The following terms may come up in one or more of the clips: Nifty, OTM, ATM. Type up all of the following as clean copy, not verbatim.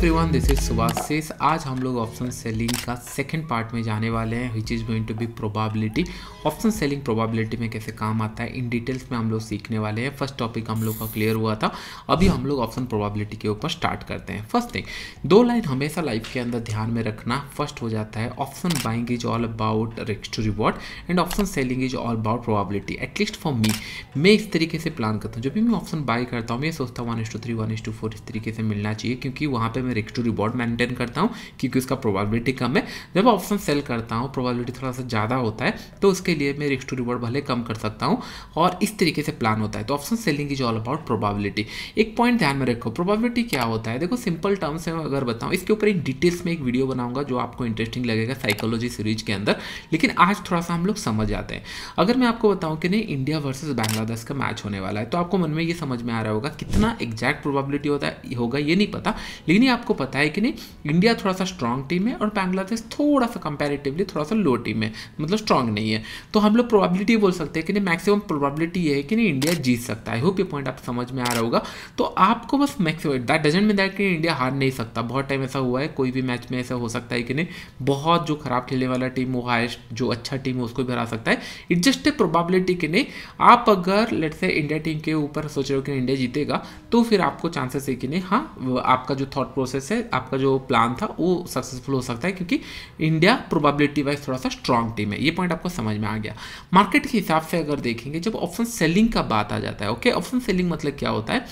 Everyone, this is Subhashis. आज हम लोग ऑप्शन सेलिंग का सेकंड पार्ट में जाने वाले हैं, which is going to be probability. Option selling probability में कैसे काम आता है इन डिटेल्स में हम लोग सीखने वाले हैं। फर्स्ट टॉपिक हम लोग का क्लियर हुआ था, अभी हम लोग ऑप्शन प्रोबेबिलिटी के ऊपर स्टार्ट करते हैं। फर्स्ट थिंग, दो लाइन हमेशा लाइफ के अंदर ध्यान में रखना। फर्स्ट हो जाता है option buying is all about risk to reward and option selling is all about probability. At least for me, मैं इस तरीके से प्लान करता हूँ। जब भी मैं ऑप्शन बाई करता हूँ, मैं सोचता हूँ 1:3 1:4 इस तरीके से मिलना चाहिए, क्योंकि वहाँ पे मैं रिस्क टू रिवॉर्ड मेंटेन करता हूँ, क्योंकि उसका प्रोबेबिलिटी कम है। जब ऑप्शन सेल करता हूँ, प्रोबेबिलिटी थोड़ा सा ज़्यादा होता है, तो उसके लिए मैं रिस्क टू रिवॉर्ड भले कम कर सकता हूँ, और इस तरीके से प्लान होता है। तो option selling is all about probability. एक पॉइंट ध्यान में रखो, प्रोबेबिलिटी क्या होता है। देखो, सिंपल टर्म्स में अगर बताऊँ, इसके ऊपर एक डिटेल्स में एक वीडियो बनाऊंगा जो आपको इंटरेस्टिंग लगेगा साइकोलॉजी सीरीज के अंदर, लेकिन आज थोड़ा सा हम लोग समझ जाते हैं। अगर मैं आपको बताऊँ कि नहीं, इंडिया वर्सेज बांग्लादेश का मैच होने वाला है, तो आपको मन में ये समझ में आ रहा होगा कितना एग्जैक्ट प्रोबेबिलिटी होगा ये नहीं पता, लेकिन आपको पता है कि नहीं, इंडिया थोड़ा सा स्ट्रांग टीम है और बांग्लादेश थोड़ा सा कंपैरेटिवली थोड़ा सा लो टीम है, मतलब स्ट्रांग नहीं है। तो हम लोग प्रोबेबिलिटी बोल सकते हैं कि नहीं, मैक्सिमम प्रोबेबिलिटी ये है कि नहीं, इंडिया जीत सकता है। आई होप ये पॉइंट आप समझ में आ रहा होगा। तो आपको बस maximum, that doesn't mean that कि इंडिया हार नहीं सकता। बहुत टाइम ऐसा हुआ है, कोई भी मैच में ऐसा हो सकता है कि नहीं, बहुत जो खराब खेलने वाला टीम हो, हाइस्ट जो अच्छा टीम हो, उसको भी हरा सकता है। इट्स जस्ट ए प्रोबेबिलिटी कि नहीं, आप अगर लेट्स से इंडिया टीम के ऊपर सोच रहे हो कि इंडिया जीतेगा, तो फिर आपको चांसेस है कि नहीं, हाँ, आपका जो थॉट प्रोसेस है, आपका जो प्लान था, वो सक्सेसफुल हो सकता है, क्योंकि इंडिया प्रोबेबिलिटी वाइज थोड़ा सा स्ट्रांग टीम है। ये पॉइंट आपको समझ में आ गया। मार्केट के हिसाब से अगर देखेंगे, जब ऑप्शन सेलिंग का बात आ जाता है, ओके, ऑप्शन सेलिंग मतलब क्या होता है,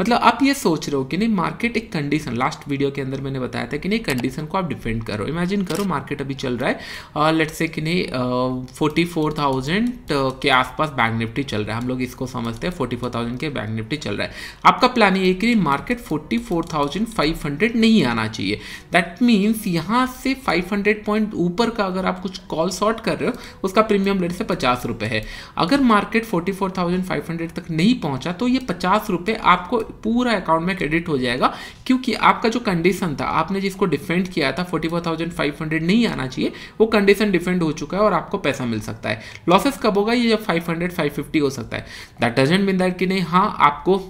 मतलब आप ये सोच रहे हो कि नहीं, मार्केट एक कंडीशन, लास्ट वीडियो के अंदर मैंने बताया था कि नहीं, कंडीशन को आप डिफेंड करो। इमेजिन करो, मार्केट अभी चल रहा है लेट्स से कि नहीं 44,000 के आसपास बैंक निफ्टी चल रहा है, हम लोग इसको समझते हैं 44,000 के बैंक निफ्टी चल रहा है। आपका प्लान ये है कि मार्केट 44,500 नहीं आना चाहिए। दैट मीन्स यहाँ से 500 पॉइंट ऊपर का अगर आप कुछ कॉल शॉर्ट कर रहे हो, उसका प्रीमियम रेट से 50 रुपये है। अगर मार्केट 44,500 तक नहीं पहुँचा, तो ये 50 रुपये आपको पूरा अकाउंट में क्रेडिट हो जाएगा, क्योंकि आपका जो कंडीशन था, आपने जिसको डिफेंड किया था 44,500 नहीं आना चाहिए, वो कंडीशन डिफेंड हो चुका है और आपको पैसा मिल सकता है। लॉसेस कब होगा, ये जब 500-550 हो सकता है। दैट डजंट मीन दैट कि नहीं, हाँ, आपको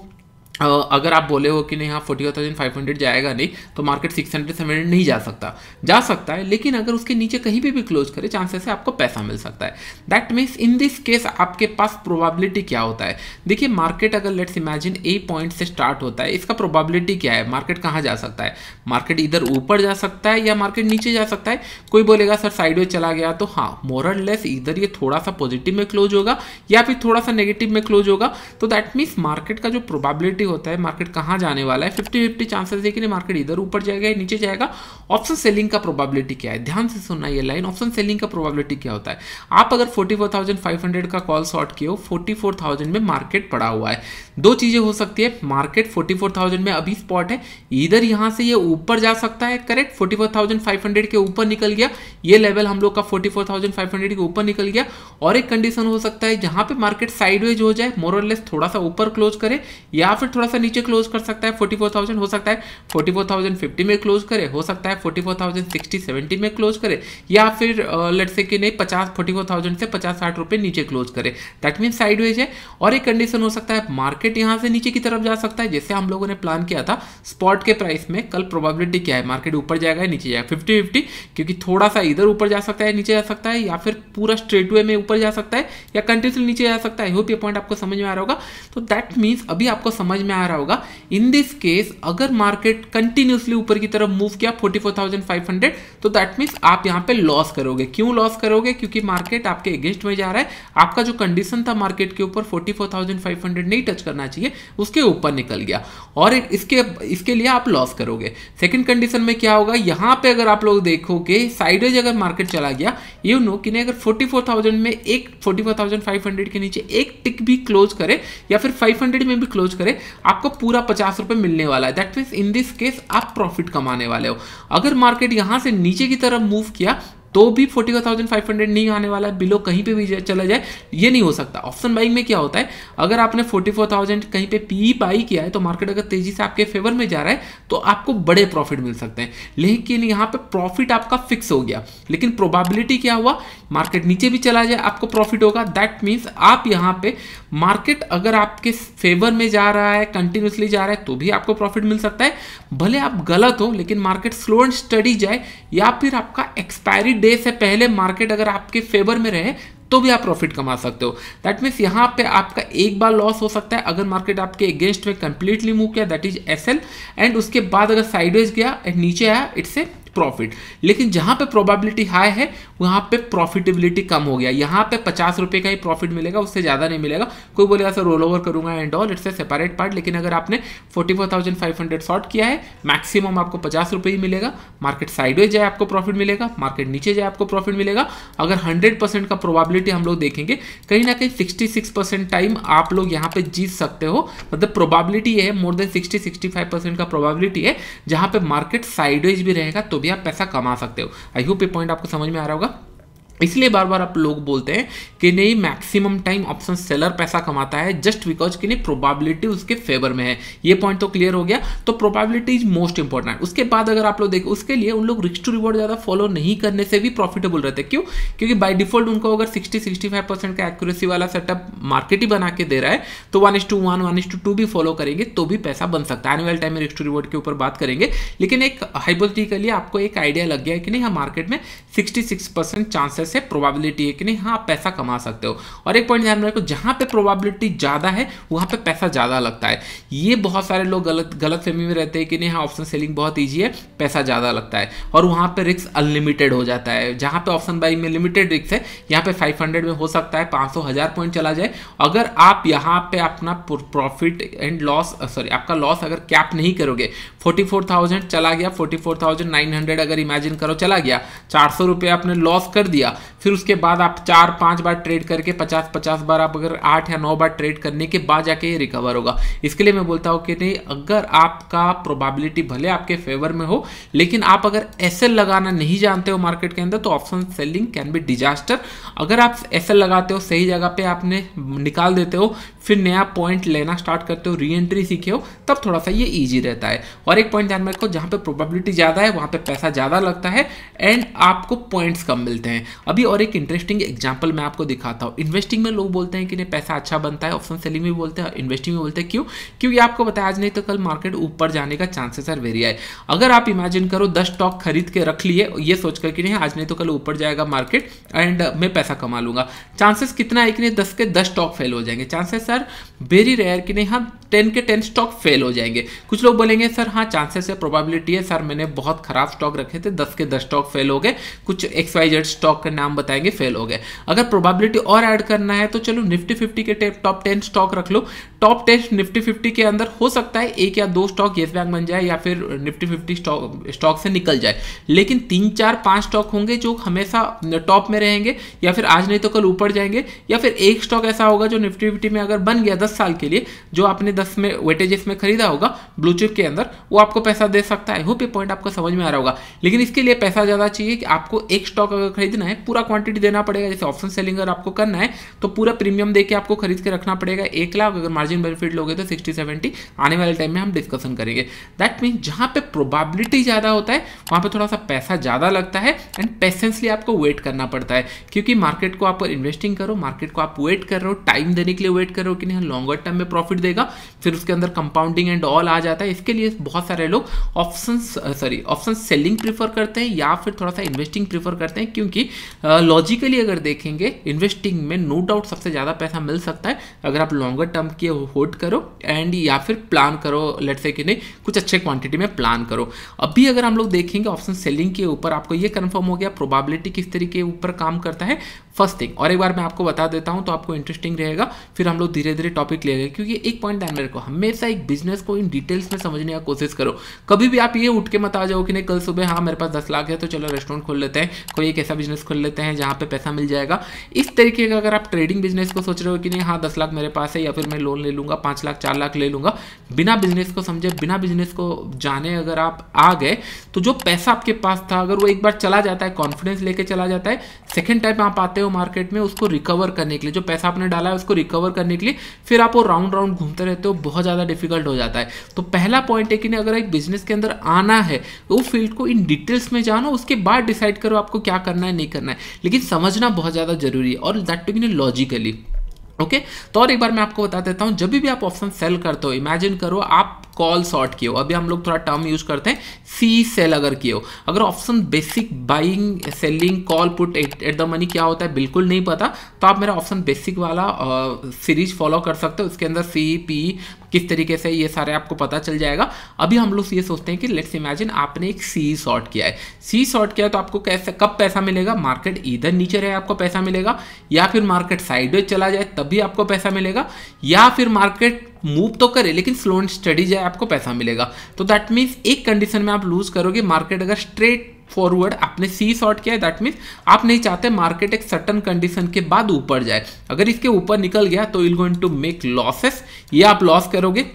अगर आप बोले हो कि नहीं, हाँ 44,500 जाएगा नहीं, तो मार्केट 600-700 नहीं जा सकता, जा सकता है, लेकिन अगर उसके नीचे कहीं भी क्लोज करे, चांसेस है आपको पैसा मिल सकता है। That means in this case आपके पास प्रोबेबिलिटी क्या होता है। देखिए, मार्केट अगर लेट्स इमेजिन ए पॉइंट से स्टार्ट होता है, इसका प्रोबेबिलिटी क्या है, मार्केट कहाँ जा सकता है, मार्केट इधर ऊपर जा सकता है या मार्केट नीचे जा सकता है। कोई बोलेगा सर साइडवे चला गया, तो हाँ, मोरल लेस इधर ये थोड़ा सा पॉजिटिव में क्लोज होगा या फिर थोड़ा सा नेगेटिव में क्लोज होगा। तो दैट मीन्स मार्केट का जो प्रोबेबिलिटी होता है, मार्केट कहां जाने वाला है, 50-50 चांसेस है कि मार्केट इधर ऊपर जाएगा या नीचे जाएगा। ऑप्शन सेलिंग का प्रोबेबिलिटी क्या है, ध्यान से सुनना ये लाइन, ऑप्शन सेलिंग का प्रोबेबिलिटी क्या होता है। आप अगर 44,500 का कॉल शॉर्ट किए हो, 44,000 में मार्केट पड़ा हुआ है, दो चीजें हो सकती है। मार्केट 44,000 में अभी स्पॉट है, इधर यहां से ये ऊपर जा सकता है, करेक्ट, 44,500 के ऊपर निकल गया, ये लेवल हम लोग का 44,500 के ऊपर निकल गया। और एक कंडीशन हो सकता है जहां पे मार्केट साइडवेज हो जाए, मोर और लेस थोड़ा सा ऊपर क्लोज करे या फिर थोड़ा सा नीचे क्लोज कर सकता है। 44,000 हो सकता है 44,050 में क्लोज करे, हो सकता है 44,060-70 में क्लोज करे, या फिर लेट्स से कि नहीं 44,000 से 50-60 रुपए नीचे क्लोज करे। दैट मीन साइडवेज है। और एक कंडीशन हो सकता है मार्केट यहां से नीचे की तरफ जा सकता है, जैसे हम लोगों ने प्लान किया था स्पॉट के प्राइस में। कल प्रोबेबिलिटी क्या है, मार्केट ऊपर जाएगा या नीचे जाएगा, 50-50, क्योंकि थोड़ा सा इधर ऊपर जा सकता है, नीचे जा सकता है, या फिर पूरा स्ट्रेट वे में ऊपर जा सकता है या कंटिन्यूसली नीचे जा सकता है। आई होप ये पॉइंट आपको समझ में आ रहा होगा। तो दैट मीन्स अभी आपको समझ में आ रहा होगा, इन दिस केस अगर मार्केट कंटिन्यूसली ऊपर की तरफ मूव किया 44,500, तो दैट मीन्स आप यहां पे लॉस करोगे। क्यों लॉस करोगे, क्योंकि मार्केट आपके अगेंस्ट में जा रहा है। आपका जो कंडीशन था मार्केट के ऊपर 44,500 नहीं टच करना चाहिए, उसके ऊपर निकल गया, और इसके लिए आप लॉस करोगे। सेकंड कंडीशन में क्या होगा, यहां पे अगर आप लोग देखोगे साइडवेज अगर मार्केट चला गया, यू नो कि अगर 44,000 में एक 44,500 के नीचे एक टिक भी क्लोज करे या फिर 500 में भी क्लोज करे, आपको पूरा 50 रुपए मिलने वाला है। That means in this case आप प्रॉफिट कमाने वाले हो। अगर मार्केट यहां से नीचे की तरफ मूव किया तो भी 41,500 नहीं आने वाला है, बिलो कहीं पे भी चला जाए ये नहीं हो सकता। ऑप्शन बाइंग में क्या होता है, अगर आपने 44,000 कहीं पे पीई बाई किया है तो मार्केट अगर तेजी से आपके फेवर में जा रहा है तो आपको बड़े प्रॉफिट मिल सकते हैं, लेकिन यहाँ पे प्रॉफिट आपका फिक्स हो गया, लेकिन प्रोबेबिलिटी क्या हुआ, मार्केट नीचे भी चला जाए आपको प्रॉफिट होगा। दैट मीन्स आप यहाँ पे मार्केट अगर आपके फेवर में जा रहा है, कंटिन्यूसली जा रहा है तो भी आपको प्रॉफिट मिल सकता है, भले आप गलत हो, लेकिन मार्केट स्लो एंड स्टडी जाए या फिर आपका एक्सपायरी डे से पहले मार्केट अगर आपके फेवर में रहे तो भी आप प्रॉफिट कमा सकते हो। दैट मीन्स यहाँ पे आपका एक बार लॉस हो सकता है अगर मार्केट आपके अगेंस्ट में कंप्लीटली मूव किया, दैट इज एसएल, एंड उसके बाद अगर साइडवेज गया एंड नीचे आया इट्स ए प्रॉफिट। लेकिन जहां पे प्रोबेबिलिटी हाई है वहां पे प्रॉफिटेबिलिटी कम हो गया, यहां पे 50 रुपए का ही प्रॉफिट मिलेगा, उससे ज्यादा नहीं मिलेगा। कोई बोलेगा सर रोल ओवर करूंगा and all, it's a separate part, लेकिन अगर आपने 44,500 शॉर्ट किया है मैक्सिमम आपको 50 रुपये ही मिलेगा। मार्केट साइडवेज जाए आपको प्रॉफिट मिलेगा, मार्केट नीचे जाए आपको प्रॉफिट मिलेगा। अगर 100% का प्रोबेबिलिटी हम लोग देखेंगे कहीं ना कहीं 66% टाइम आप लोग यहाँ पे जीत सकते हो, मतलब प्रोबेबिलिटी है मोर देन 60-65% का प्रोबेबिलिटी है जहां पे मार्केट साइडवेज भी रहेगा तो भी आप पैसा कमा सकते हो। आई होप ये पॉइंट आपको समझ में आ रहा होगा। इसलिए बार बार आप लोग बोलते हैं कि नहीं मैक्सिमम टाइम ऑप्शन सेलर पैसा कमाता है, जस्ट बिकॉज कि नहीं प्रोबेबिलिटी उसके फेवर में है। ये पॉइंट तो क्लियर हो गया। तो प्रोबेबिलिटी इज मोस्ट इंपॉर्टेंट। उसके बाद अगर आप लोग देखो उसके लिए उन लोग रिस्क टू रिवॉर्ड ज़्यादा फॉलो नहीं करने से भी प्रॉफिटेबल रहते हैं। क्यों? क्योंकि बाई डिफॉल्ट उनको अगर 60-65% का एक्यूरेसी वाला सेटअप मार्केट ही बना के दे रहा है तो 1:1, 1:2 भी फॉलो करेंगे तो भी पैसा बन सकता है। आने वाले टाइम में रिस्क टू रिवॉर्ड के ऊपर बात करेंगे, लेकिन एक हाइपोथेटिकली आपको एक आइडिया लग गया है कि नहीं हाँ मार्केट में 66% चांसेस से प्रोबेबिलिटी है कि नहीं हाँ पैसा कमा सकते हो। और एक पॉइंट ध्यान में रखो, जहां पे प्रोबेबिलिटी ज्यादा है वहां पे पैसा ज्यादा लगता है। ये बहुत सारे लोग गलतफहमी में रहते हैं कि नहीं हाँ ऑप्शन सेलिंग बहुत इजी है, पैसा ज्यादा लगता है, और वहां पे रिस्क अनलिमिटेड हो जाता है। जहां पे ऑप्शन बाइंग में लिमिटेड रिस्क है, यहाँ पे 500 में हो सकता है 500-1000 पॉइंट चला जाए। अगर आप यहाँ पे अपना प्रॉफिट एंड लॉस आपका लॉस अगर कैप नहीं करोगे, 44,000 चला गया, 44,900 अगर इमेजिन करो चला गया, 400 रुपये आपने लॉस कर दिया, फिर उसके बाद आप 4-5 बार ट्रेड करके 50-50 बार आप अगर 8 या 9 बार ट्रेड करने के बाद जाके ये रिकवर होगा। इसके लिए मैं बोलता हूं कि नहीं अगर आपका प्रोबेबिलिटी भले आपके फेवर में हो, लेकिन आप अगर एसएल लगाना नहीं जानते हो मार्केट के अंदर तो option selling can be disaster. अगर आप एसएल लगाते हो, सही जगह पे आपने निकाल देते हो, फिर नया पॉइंट लेना स्टार्ट करते हो, री एंट्री सीखे हो, तब थोड़ा सा ये ईजी रहता है। और एक पॉइंट ध्यान में रखो, जहां पे प्रोबेबिलिटी ज्यादा है वहां पे पैसा ज्यादा लगता है एंड आपको पॉइंट्स कम मिलते हैं। अभी और एक इंटरेस्टिंग एग्जांपल मैं आपको दिखाता हूँ। इन्वेस्टिंग में लोग बोलते हैं कि नहीं पैसा अच्छा बनता है, ऑप्शन सेलिंग में बोलते हैं, इन्वेस्टिंग में बोलते हैं। क्यों? क्योंकि आपको बताया आज नहीं तो कल मार्केट ऊपर जाने का चांसेस आर वेरी हाई। अगर आप इमेजिन करो 10 स्टॉक खरीद के रख लिए ये सोचकर कि नहीं आज नहीं तो कल ऊपर जाएगा मार्केट एंड मैं पैसा कमा लूंगा, चांसेस कितना है कि नहीं 10 के 10 स्टॉक फेल हो जाएंगे। चांसेस आर वेरी रेयर कि नहीं हाँ 10 के 10 स्टॉक फेल हो जाएंगे। कुछ लोग बोलेंगे सर हाँ चांसेस है, प्रोबेबिलिटी है, सर मैंने बहुत खराब स्टॉक रखे थे 10 के 10 स्टॉक फेल हो गए, कुछ XYZ स्टॉक का नाम बताएंगे फेल हो गए। अगर प्रोबेबिलिटी और ऐड करना है तो चलो निफ्टी 50 के टॉप 10 स्टॉक रख लो। टॉप 10 निफ्टी 50 के अंदर हो सकता है 1 या 2 स्टॉक येस बैंक बन जाए या फिर निफ्टी 50 स्टॉक से निकल जाए, लेकिन 3-4-5 स्टॉक होंगे जो हमेशा टॉप में रहेंगे या फिर आज नहीं तो कल ऊपर जाएंगे, या फिर एक स्टॉक ऐसा होगा जो निफ्टी 50 में अगर बन गया 10 साल के लिए, जो आपने 10 में वेटेजेस में खरीदा होगा ब्लू चिप के अंदर, वो आपको पैसा दे सकता है। आई होप ये पॉइंट आपको समझ में आ रहा होगा। लेकिन इसके लिए पैसा ज्यादा चाहिए कि आपको एक स्टॉक अगर खरीदना है पूरा क्वांटिटी देना पड़ेगा। जैसे ऑप्शन सेलिंग अगर आपको करना है तो पूरा प्रीमियम देके आपको खरीद के रखना पड़ेगा 1 लाख। अगर मार्जिन बेनिफिट लोगे तो 60-70 आने वाले टाइम में हम डिस्कशन करेंगे। दैट मीन जहां पे प्रोबेबिलिटी ज्यादा होता है वहां पे थोड़ा सा पैसा ज्यादा लगता है एंड पेशेंसली आपको वेट करना पड़ता है, क्योंकि मार्केट को आप इन्वेस्टिंग करो, मार्केट को आप वेट कर रहे हो, टाइम देने के लिए वेट कर रहे हो कि नहीं लॉन्गर टर्म में प्रॉफिट देगा, फिर उसके अंदर कंपाउंडिंग एंड ऑल आ जाता है। इसके लिए बहुत सारे लोग ऑप्शन सेलिंग प्रीफर करते हैं या फिर थोड़ा सा इन्वेस्टिंग प्रीफर करते हैं, क्योंकि लॉजिकली अगर देखेंगे इन्वेस्टिंग में नो डाउट सबसे ज़्यादा पैसा मिल सकता है अगर आप लॉन्गर टर्म के होल्ड करो एंड या फिर प्लान करो, लेट्स से कि नहीं कुछ अच्छे क्वांटिटी में प्लान करो। अभी अगर हम लोग देखेंगे ऑप्शन सेलिंग के ऊपर आपको ये कंफर्म हो गया प्रोबेबिलिटी किस तरीके ऊपर काम करता है, फर्स्ट थिंग। और एक बार मैं आपको बता देता हूं तो आपको इंटरेस्टिंग रहेगा, फिर हम लोग धीरे धीरे टॉपिक लेंगे, क्योंकि एक पॉइंट ध्यान में रखो, हमेशा एक बिजनेस को इन डिटेल्स में समझने का कोशिश करो। कभी भी आप ये उठ के मत आ जाओ कि नहीं कल सुबह हाँ मेरे पास 10 लाख है तो चलो रेस्टोरेंट खोल लेते हैं, कोई एक ऐसा बिजनेस खोल लेते हैं जहाँ पे पैसा मिल जाएगा। इस तरीके का अगर आप ट्रेडिंग बिजनेस को सोच रहे हो कि नहीं हाँ 10 लाख मेरे पास है या फिर मैं लोन ले लूँगा 5 लाख 4 लाख ले लूँगा, बिना बिजनेस को समझे बिना बिजनेस को जाने अगर आप आ गए तो जो पैसा आपके पास था अगर वो एक बार चला जाता है, कॉन्फिडेंस लेके चला जाता है, सेकेंड टाइम आप आते हो मार्केट में उसको रिकवर करने के लिए, जो पैसा आपने डाला है उसको रिकवर करने के लिए फिर आप वो राउंड राउंड घूमते रहते हो, बहुत ज़्यादा डिफिकल्ट हो जाता है। तो पहला पॉइंट है कि नहीं अगर एक बिजनेस के अंदर आना है वो फील्ड को इन डिटेल्स में जानो, उसके बाद डिसाइड करो आपको क्या करना है नहीं करना है, लेकिन समझना बहुत ज़्यादा जरूरी है और that to be logically okay. तो और एक बार मैं आपको बता देता हूँ, जब भी आप ऑप्शन सेल करते हो इमेजिन करो आप कॉल शॉर्ट किए हो, अभी हम लोग थोड़ा टर्म यूज करते हैं सी सेल अगर किए हो, अगर option basic buying selling call put at the money क्या होता है बिल्कुल नहीं पता तो आप मेरा ऑप्शन बेसिक वाला सीरीज फॉलो कर सकते हो, उसके अंदर सी पी किस तरीके से ये सारे आपको पता चल जाएगा। अभी हम लोग ये सोचते हैं कि लेट्स इमेजिन आपने एक सी शॉर्ट किया है, सी शॉर्ट किया तो आपको कैसे कब पैसा मिलेगा, मार्केट इधर नीचे रहे आपको पैसा मिलेगा या फिर मार्केट साइडवेज चला जाए तब भी आपको पैसा मिलेगा या फिर मार्केट मूव तो करे लेकिन स्लो एंड स्टडी जाए आपको पैसा मिलेगा। तो दैट मीन्स एक कंडीशन में आप लूज करोगे, मार्केट अगर स्ट्रेट फॉरवर्ड आपने सी शॉर्ट किया है दैट मीन्स आप नहीं चाहते मार्केट एक सर्टन कंडीशन के बाद ऊपर जाए, अगर इसके ऊपर निकल गया तो I'll going to make losses, ये आप लॉस करोगे।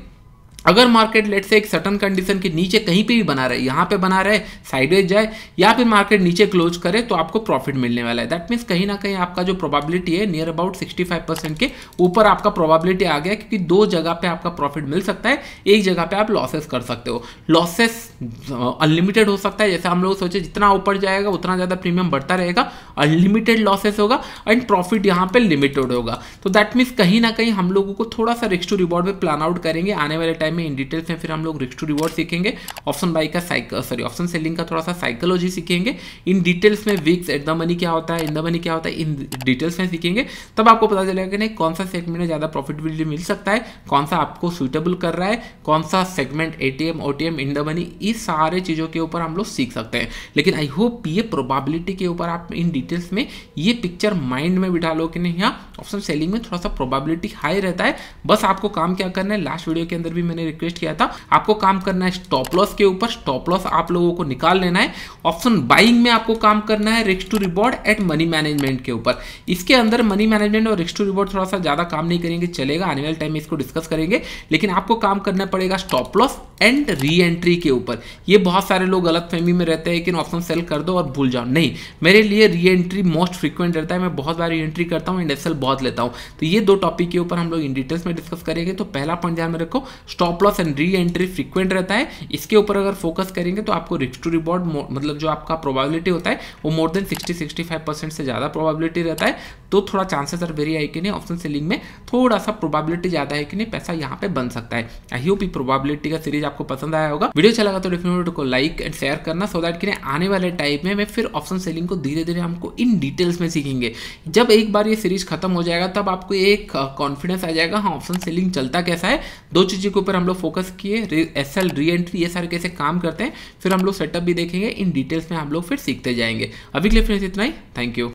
अगर मार्केट लेट से एक सर्टन कंडीशन के नीचे कहीं पे भी बना रहे, यहाँ पे बना रहे साइडवेज जाए या फिर मार्केट नीचे क्लोज करे तो आपको प्रॉफिट मिलने वाला है। दैट मीन्स कहीं ना कहीं आपका जो प्रोबेबिलिटी है नियर अबाउट 65% के ऊपर आपका प्रोबेबिलिटी आ गया, क्योंकि दो जगह पे आपका प्रॉफिट मिल सकता है, एक जगह पे आप लॉसेस कर सकते हो। लॉसेस अनलिमिटेड हो सकता है, जैसे हम लोग सोचे जितना ऊपर जाएगा उतना ज़्यादा प्रीमियम बढ़ता रहेगा, अनलिमिटेड लॉसेस होगा एंड प्रॉफिट यहाँ पे लिमिटेड होगा। तो दैट मीन्स कहीं ना कहीं हम लोगों को थोड़ा सा रिस्क टू रिवॉर्ड में प्लान आउट करेंगे, आने वाले में इन डिटेल्स में फिर हम लोग रिस्क टू रिवॉर्ड सीखेंगे, ऑप्शन बाई का ऑप्शन सेलिंग का थोड़ा सा साइकोलॉजी सीखेंगे, इन डिटेल्स में विक्स एट द मनी क्या होता है, इन द मनी क्या होता है, इन डिटेल्स में सीखेंगे। तब आपको पता चलेगा कि नहीं कौन सा सेगमेंट में ज्यादा प्रॉफिटेबिलिटी मिल सकता है, कौन सा आपको सूटेबल कर रहा है, कौन सा segment ATM OTM in the money, इस सारे चीजों के ऊपर हम लोग सीख सकते हैं। लेकिन आई होप ये प्रोबेबिलिटी के ऊपर आप इन डिटेल्स में ये पिक्चर माइंड में बिठा लो कि नहीं यहाँ ऑप्शन सेलिंग में थोड़ा सा प्रोबेबिलिटी हाई रहता है। बस आपको काम क्या करना है, लास्ट वीडियो के अंदर भी मैंने रिक्वेस्ट किया था, आपको काम करना है स्टॉप लॉस के ऊपर, स्टॉप लॉस आप लोगों को निकाल लेना है। ऑप्शन बाइंग में आपको काम करना है risk to reward at money management के ऊपर, इसके अंदर मनी मैनेजमेंट और रिस्क टू रिवॉर्ड थोड़ा सा ज्यादा काम नहीं करेंगे, चलेगा आने वाले टाइम में इसको डिस्कस करेंगे, लेकिन आपको काम करना पड़ेगा stop loss and re entry के ऊपर। ये बहुत सारे लोग गलतफहमी में रहते हैं कि ऑप्शन सेल कर दो और भूल जाओ, नहीं, मेरे लिए री एंट्री मोस्ट फ्रीक्वेंट रहता है, मैं बहुत बार री एंट्री करता हूँ एंड एसएल बहुत लेता हूँ। तो ये दो टॉपिक के ऊपर हम लोग इन डिटेल्स में डिस्कस करेंगे। तो पहला पॉइंट ध्यान में रखो, stop loss and re entry frequent रहता है, इसके ऊपर अगर फोकस करेंगे तो आपको रिस्क टू रिवॉर्ड मतलब जो आपका प्रोबेबिलिटी होता है वो मोर देन 60-65% से ज़्यादा प्रोबेबिलिटी रहता है। तो थोड़ा चांसेस आर वेरी हाई कि नहीं ऑप्शन सेलिंग में थोड़ा सा प्रोबेबिलिटी ज़्यादा है कि नहीं पैसा यहाँ पे बन सकता है। आई होप ये प्रोबेबिलिटी का सीरीज आपको पसंद आया होगा, वीडियो अच्छा लगा तो डेफिनेटली को लाइक एंड शेयर करना, सो दैट कि आने वाले टाइम में फिर ऑप्शन सेलिंग को धीरे धीरे हमको इन डिटेल्स में सीखेंगे। जब एक बार ये सीरीज खत्म हो जाएगा तब आपको एक कॉन्फिडेंस आ जाएगा, हाँ ऑप्शन सेलिंग चलता कैसा है, दो चीज़ों के ऊपर हम लोग फोकस किए, एसएल री एंट्री ये सारे कैसे काम करते हैं, फिर हम लोग सेटअप भी देखेंगे, इन डिटेल्स में हम लोग फिर सीखते जाएंगे। अभी के लिए फ्रेंड्स इतना ही, थैंक यू।